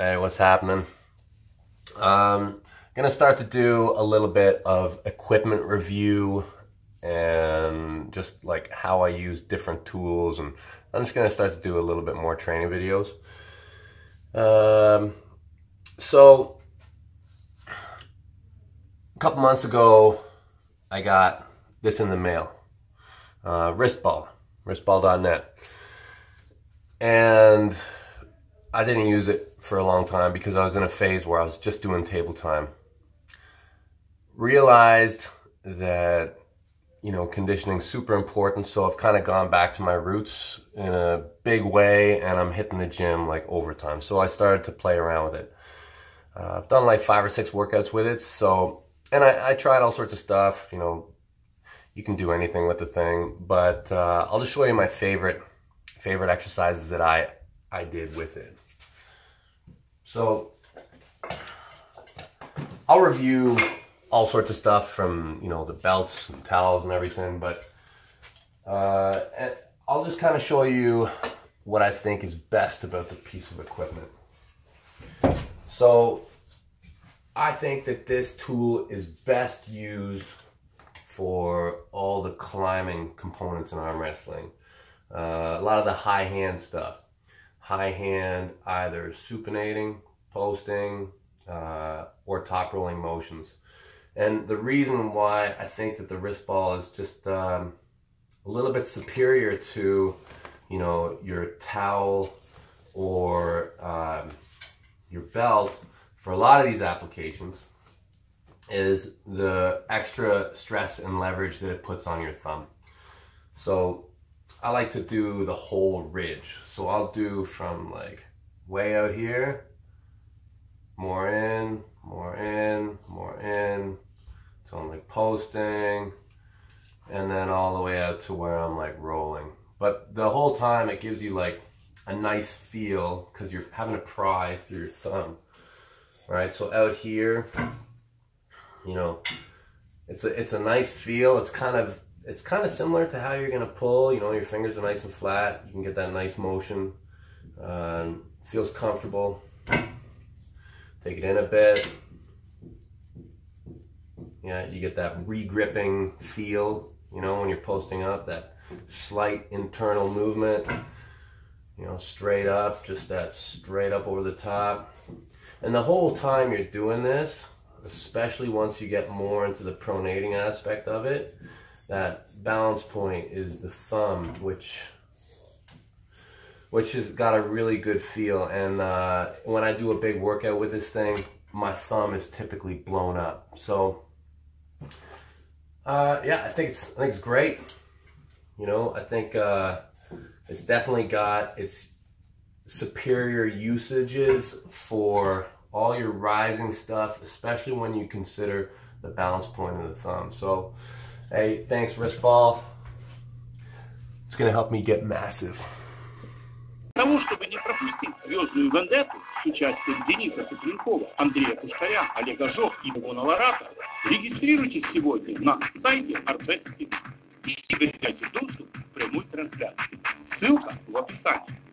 What's happening? I'm gonna start to do a little bit of equipment review and just like how I use different tools, and I'm just gonna start to do a little bit more training videos. So a couple months ago I got this in the mail, wristball.net, and I didn't use it for a long time because I was in a phase where I was just doing table time. Realized that, you know, conditioning's super important, so I've kind of gone back to my roots in a big way, and I'm hitting the gym like overtime. So I started to play around with it. I've done like 5 or 6 workouts with it, so, and I tried all sorts of stuff. You know, you can do anything with the thing, but I'll just show you my favorite exercises that I did with it. So I'll review all sorts of stuff from, you know, the belts and towels and everything, but I'll just kind of show you what I think is best about the piece of equipment. So I think that this tool is best used for all the climbing components in arm wrestling. A lot of the high hand stuff. High hand, either supinating, posting, or top rolling motions. And the reason why I think that the wrist ball is just a little bit superior to, you know, your towel or your belt for a lot of these applications is the extra stress and leverage that it puts on your thumb. So I like to do the whole ridge. So I'll do from like way out here, more in, more in, more in, till I'm like posting, and then all the way out to where I'm like rolling. But the whole time it gives you like a nice feel because you're having to pry through your thumb, right? So out here, you know, it's a nice feel. It's kind of similar to how you're gonna pull. You know, your fingers are nice and flat. You can get that nice motion. Feels comfortable. Take it in a bit. Yeah, you get that re-gripping feel, you know, when you're posting up, that slight internal movement, you know, straight up, just that straight up over the top. And the whole time you're doing this, especially once you get more into the pronating aspect of it, that balance point is the thumb, which has got a really good feel. And when I do a big workout with this thing, my thumb is typically blown up. So yeah, I think it's great. You know, I think it's definitely got its superior usages for all your rising stuff, especially when you consider the balance point of the thumb. So hey, thanks, wristball. It's gonna help me get massive. Того, чтобы не пропустить звездную вендетту с участием Дениса Цыпленкова, Андрея Пушкаря, Олега Жох и Девона Ларрата, регистрируйтесь сегодня на сайте Ardbet.tv и получайте доступ к прямой трансляции. Ссылка в описании.